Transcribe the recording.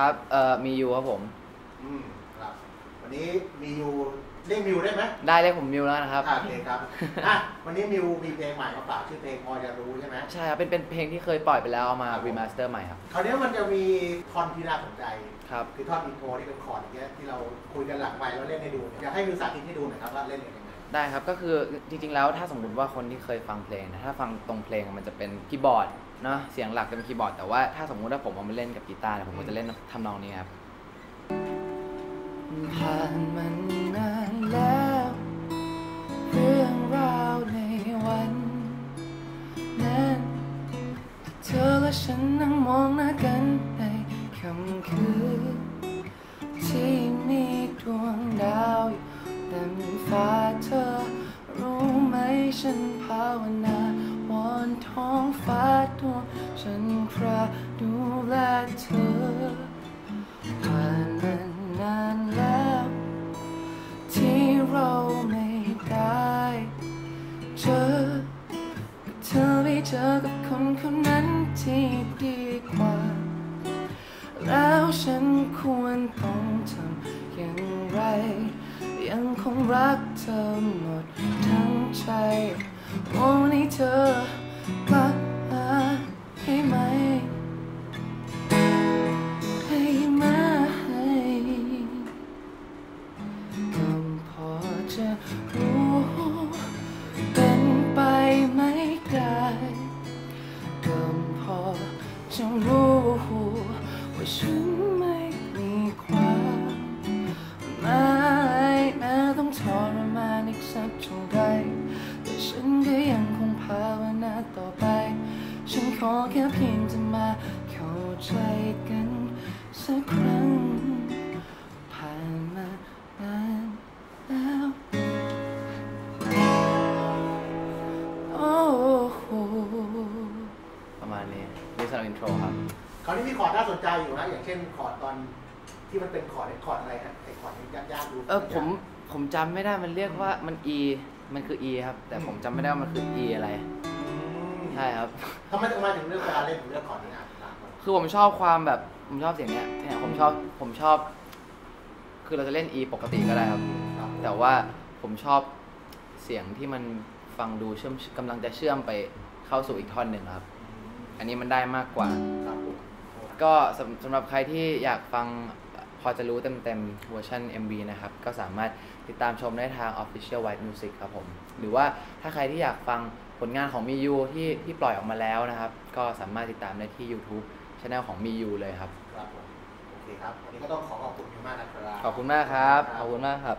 ครับมียูครับผมครับวันนี้มียูเรียกมิวได้ไหมได้เรียกผมมิวแล้วนะครับโอเคครับวันนี้มิวมีเพลงใหม่มาฝากชื่อเพลงพอจะรู้ใช่ไหมใช่ครับเป็นเพลงที่เคยปล่อยไปแล้วเอามารีมาสเตอร์ใหม่ครับคราวนี้มันจะมีคอนที่น่าสนใจครับคือท่อนอินโทรที่เป็นคอนอย่างเงี้ยที่เราคุยกันหลังไมค์แล้วเล่นให้ดูอยากให้มิวสาธิตให้ดูหน่อยครับว่าเล่นยังไงได้ครับก็คือจริงๆแล้วถ้าสมมติว่าคนที่เคยฟังเพลงนะถ้าฟังตรงเพลงมันจะเป็นคีย์บอร์ดเนาะเสียงหลักจะเป็นคีย์บอร์ดแต่ว่าถ้าสมมติว่าผมเอามาเล่นกับกีตาร์ผมก็จะเล่นทำนองนี้ครับผ่านมันนานแล้วเรื่องราวในวันนั้นเธอและฉันนั่งมองหน้ากันในค่ำคืนที่มีดวงดาวเต็มฟ้าเธอรู้ไหมฉันภาวนาวอนท้องฟ้าตัวฉันพระดูแลเธอผ่านมันนานแล้วที่เราไม่ได้เจอเธอไม่เจอกับคนคนนั้นที่ดีกว่าแล้วฉันควรต้องทำอย่างไรยังคงรักเธอหมดทั้งใจมองให้เธอกลับมาให้ไหมให้มาให้ก็พอจะรู้เป็นไปไม่ได้ก็พอจะรู้ว่าฉันไม่มีความหมายแม้ต้องทรมานอีกสักเท่าไรแต่ฉันก็ยังคงภาวนาต่อไปฉันขอแค่เพียงจะมาเข้าใจกันสักครั้งผ่านมานานแล้วโอ้โหประมาณนี้นี่สำหรับอินโทรครับคราวนี้มีคอร์ดน่าสนใจอยู่นะอย่างเช่นคอร์ดตอนที่มันเป็นคอร์ดอะไรฮะไอคอร์ดนี้ยากๆดูผมจำไม่ได้มันเรียกว่ามัน E มันคือ E ครับแต่ผมจำไม่ได้ว่ามันคือ E อะไรใช่ครับทำไมถึงมาถึงเรื่องการเล่นถึงเรื่องคอร์ดนี้อ่ะคือผมชอบความแบบผมชอบเสียงเนี่ยผมชอบคือเราจะเล่น E ปกติก็ได้ครับแต่ว่าผมชอบเสียงที่มันฟังดูเชื่อมกำลังจะเชื่อมไปเข้าสู่อีกท่อนหนึ่งครับอันนี้มันได้มากกว่าก็สำหรับใครที่อยากฟังพอจะรู้เต็มเวอร์ชัน MV นะครับก็สามารถติดตามชมได้ทาง Official White Music ครับผมหรือว่าถ้าใครที่อยากฟังผลงานของมียูที่ปล่อยออกมาแล้วนะครับก็สามารถติดตามได้ที่ YouTube Channel ของมียูเลยครับครับผมโอเคครับวันนี้ก็ต้องขอขอบคุณมากนะครับขอบคุณมากครับขอบคุณมากครับ